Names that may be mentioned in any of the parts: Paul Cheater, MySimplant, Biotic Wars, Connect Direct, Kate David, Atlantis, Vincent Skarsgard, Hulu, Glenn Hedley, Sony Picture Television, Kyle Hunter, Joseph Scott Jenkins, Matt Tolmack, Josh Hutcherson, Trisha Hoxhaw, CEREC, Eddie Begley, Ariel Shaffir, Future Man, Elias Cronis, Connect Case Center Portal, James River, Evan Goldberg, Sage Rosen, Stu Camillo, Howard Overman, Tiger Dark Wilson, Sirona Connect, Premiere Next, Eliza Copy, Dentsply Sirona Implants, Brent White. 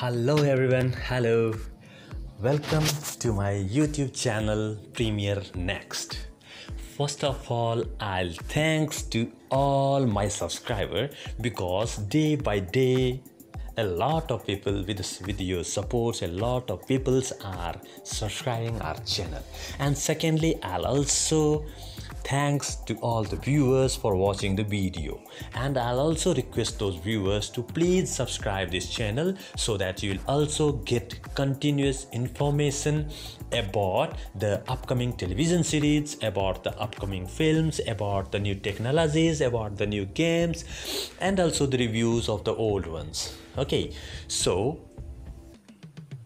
Hello everyone, hello. Welcome to my YouTube channel Premiere Next. First of all, I'll thanks to all my subscribers because day by day a lot of people with your supports, a lot of peoples are subscribing our channel. And secondly, I'll also thanks to all the viewers for watching the video, and I'll also request those viewers to please subscribe this channel so that you'll also get continuous information about the upcoming television series, about the upcoming films, about the new technologies, about the new games, and also the reviews of the old ones. Okay, so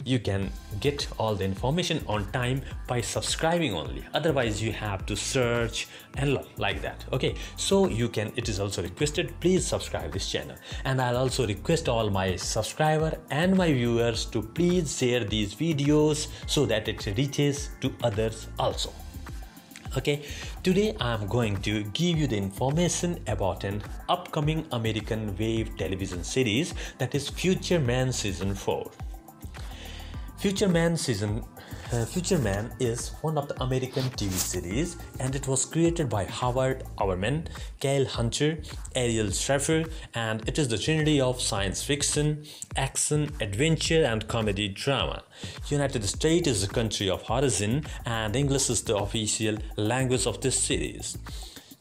you can get all the information on time by subscribing only, otherwise you have to search and like that. Okay, so you can, it is also requested, please subscribe this channel. And I'll also request all my subscribers and my viewers to please share these videos so that it reaches to others also. Okay, today I'm going to give you the information about an upcoming American Wave television series, that is Future Man Season 4. Future Man is one of the American TV series, and it was created by Howard Overman, Kyle Hunter, Ariel Shaffir, and it is the trinity of science fiction, action, adventure, and comedy drama. United States is the country of origin, and English is the official language of this series.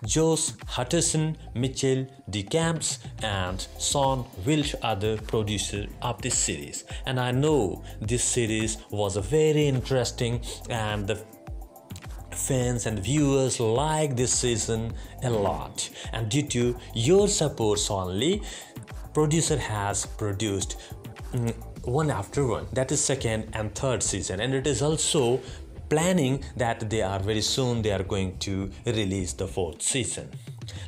Josh Hutcherson, Mitchell de Camps, and Sean Wilch are the producers of this series. And I know this series was very interesting, and the fans and viewers like this season a lot. And due to your supports only, producer has produced one after one, that is second and third season, and it is also planning that they are very soon they are going to release the fourth season.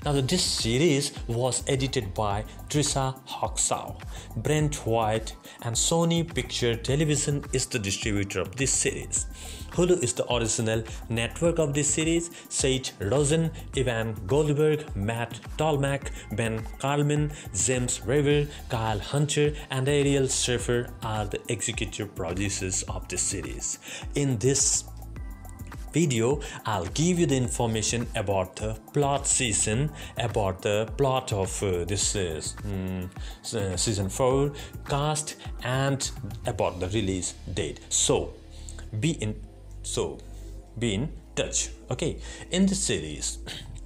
Now this series was edited by Trisha Hoxhaw. Brent White and Sony Picture Television is the distributor of this series. Hulu is the original network of this series. Sage Rosen, Evan Goldberg, Matt Tolmack, Ben Carlman, James River, Kyle Hunter, and Ariel Shaffir are the executive producers of this series. In this video, I'll give you the information about the plot season, about the plot of this season 4, cast, and about the release date. So be in touch. Okay, in the series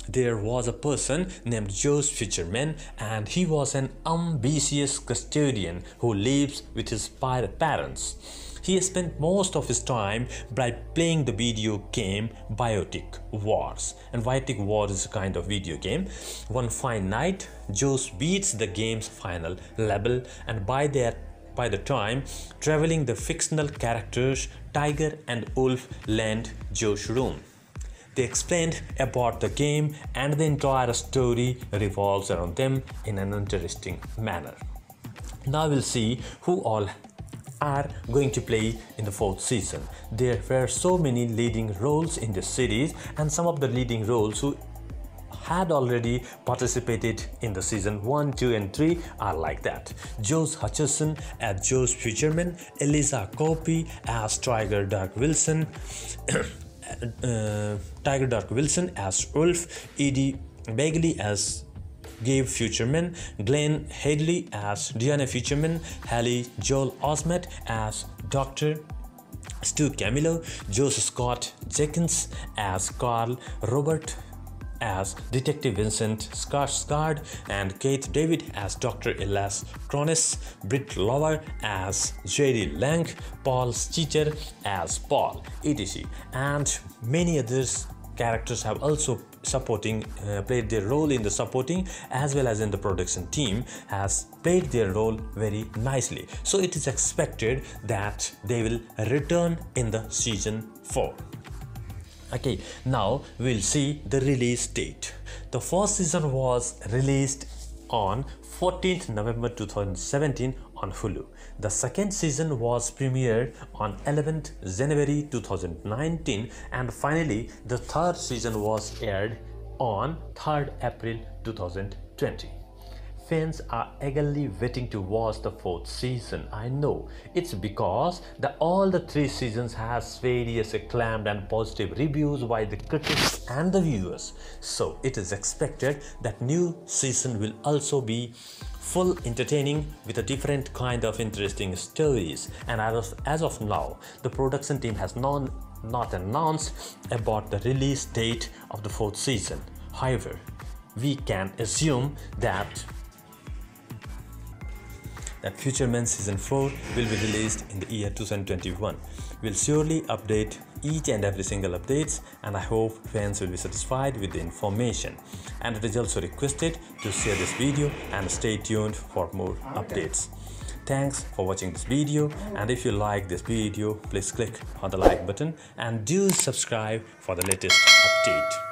there was a person named Josh Future Man, and he was an ambitious custodian who lives with his pirate parents. He spent most of his time by playing the video game Biotic Wars, and Biotic Wars is a kind of video game. One fine night, Josh beats the game's final level, and by the time traveling the fictional characters Tiger and Wolf land Josh's room. They explained about the game, and the entire story revolves around them in an interesting manner. Now we'll see who all are going to play in the fourth season. There were so many leading roles in the series, and some of the leading roles who had already participated in the season 1, 2, and 3 are like that. Josh Hutcherson as Josh Future Man, Eliza Copy as Tiger Dark Wilson, as Wolf, Eddie Begley as Gabe Future Man, Glenn Hedley as Diana Future Man, Hallie Joel Osmet as Dr. Stu Camillo, Joseph Scott Jenkins as Carl, Robert as Detective Vincent Skarsgard, and Kate David as Dr. Elias Cronis, Britt Lover as Jerry Lang, Paul Cheater as Paul, etc. And many others characters have also played their role in the supporting as well as in the production team, has played their role very nicely. So it is expected that they will return in the season 4. Okay, now we'll see the release date. The first season was released on 14th November 2017 on Hulu. The second season was premiered on 11th January 2019, and finally the third season was aired on 3rd April 2020. fans are eagerly waiting to watch the fourth season. I know it's because all the three seasons has various acclaimed and positive reviews by the critics and the viewers. So it is expected that new season will also be full entertaining with a different kind of interesting stories. And as of now, the production team has not announced about the release date of the fourth season. However, we can assume that Future Man Season 4 will be released in the year 2021. We'll surely update each and every single updates, and I hope fans will be satisfied with the information. And it is also requested to share this video and stay tuned for more updates. Thanks for watching this video, and if you like this video, please click on the like button and do subscribe for the latest update.